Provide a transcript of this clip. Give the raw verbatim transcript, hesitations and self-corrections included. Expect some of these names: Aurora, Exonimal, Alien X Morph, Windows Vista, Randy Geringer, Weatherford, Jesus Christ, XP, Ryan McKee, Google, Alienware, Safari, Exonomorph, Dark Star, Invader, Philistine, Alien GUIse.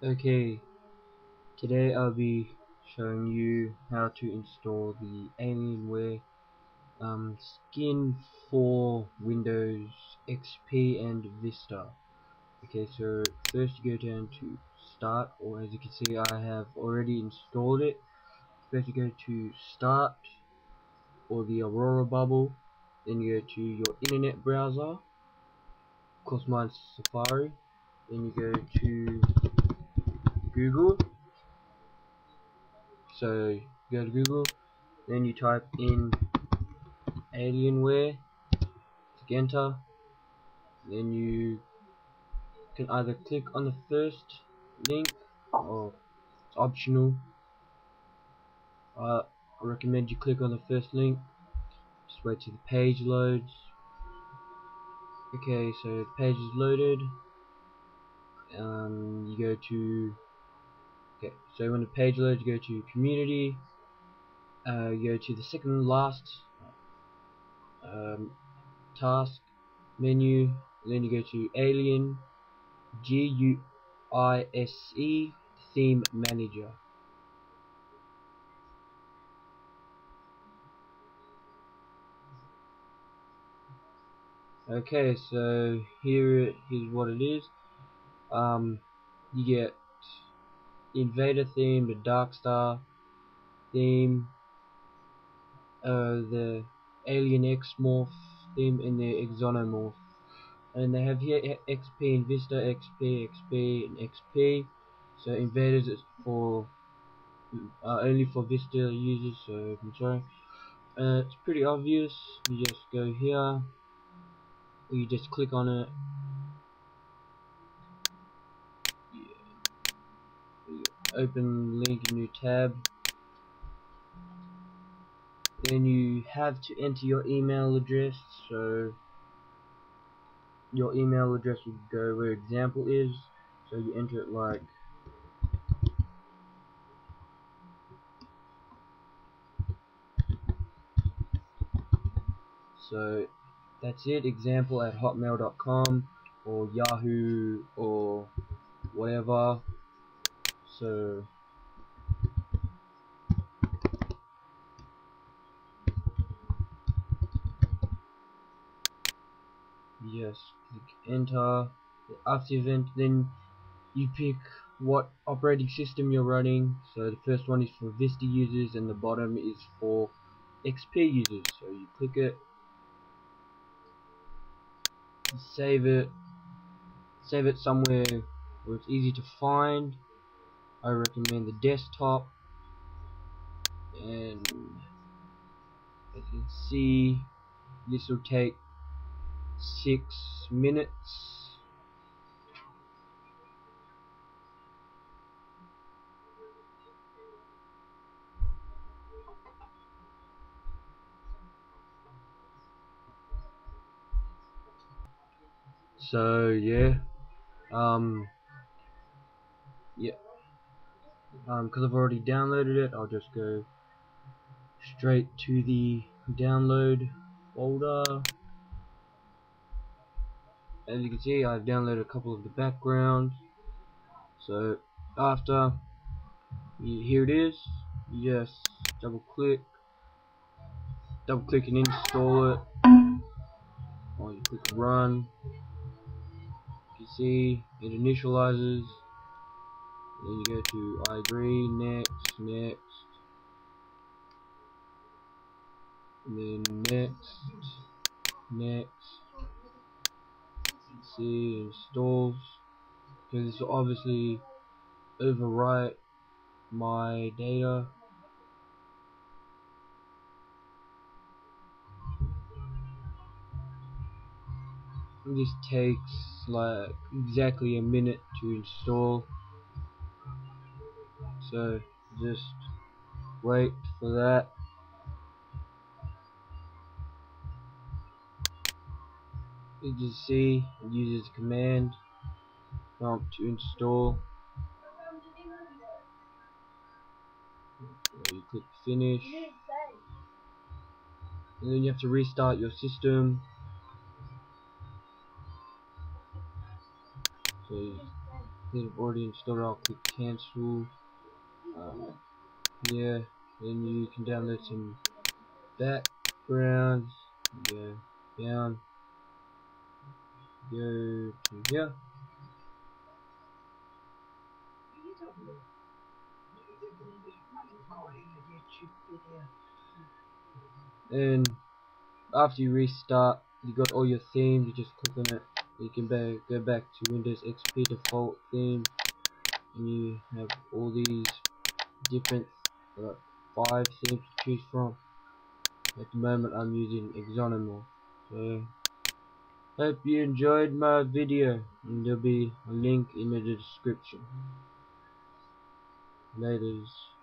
Okay, today I'll be showing you how to install the Alienware um, skin for Windows X P and Vista. Okay, so first you go down to Start, or as you can see I have already installed it. First you go to Start, or the Aurora bubble, then you go to your internet browser, of course mine's Safari, then you go to Google. So you go to Google, then you type in Alienware, click enter, then you can either click on the first link or it's optional. Uh, I recommend you click on the first link, just wait till the page loads. Okay, so the page is loaded. Um, you go to Okay, so when the page loads, you go to community, uh, you go to the second last um, task menu, and then you go to Alien GUIse Theme Manager. Okay, so here it is, what it is. Um, you get Invader theme, the Dark Star theme, uh, the Alien X Morph theme, and the Exonomorph. And they have here X P and Vista, X P, X P, and X P. So Invaders is for uh, only for Vista users. So I'm sorry. Uh, it's pretty obvious. You just go here. You just click on it. Open link, new tab, then you have to enter your email address, so your email address will go where example is, so you enter it like so. That's it, example at hotmail dot com or Yahoo or whatever. So yes, click enter. After event, then you pick what operating system you're running. So the first one is for Vista users, and the bottom is for X P users. So you click it, save it, save it somewhere where it's easy to find. I recommend the desktop, and as you can see this will take six minutes. So yeah, um yeah Um, because I've already downloaded it, I'll just go straight to the download folder. As you can see, I've downloaded a couple of the backgrounds. So after, here it is. Yes, double click, double click and install it. Or you click run. You can see it initializes. Then you go to I agree, next, next, and then next, next. Let's see, installs, because this will obviously overwrite my data. And this takes like exactly a minute to install. So just wait for that. You can see it uses command prompt to install. So you click finish, and then you have to restart your system. So you Then already installed, I'll click cancel. Um, yeah, then you can download some backgrounds. Go down, go to here. And after you restart, you got all your themes. You just click on it. You can back, go back to Windows X P default theme, and you have all these different like five themes to choose from. At the moment, I'm using Exonimal. So, hope you enjoyed my video, and there'll be a link in the description. Laters.